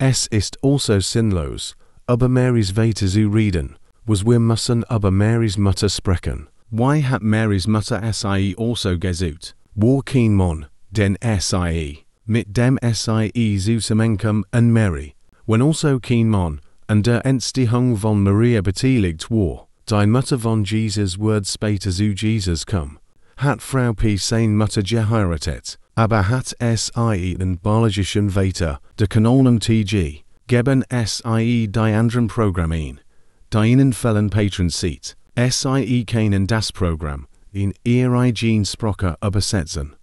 Es ist also sinnlos, über Marys Väter zu reden, was wir müssen über Marys Mutter sprechen. Why hat Marys Mutter sie also gesucht? Wo keen mon, den sie, mit dem sie zu zusammenkommen an Mary, when also keen mon, an der Entstehung von Maria beteiligt war, die Mutter von Jesus wird später zu Jesus kommen. Hat Frau P. sein Mutter geheiratet, aber hat sie den biologischen Väter, der Kanonen TG, geben sie die anderen Programmen, die ihnen fällen Patron Seat, sie keinen das Programm, in ihre Gene Sprocker übersetzen,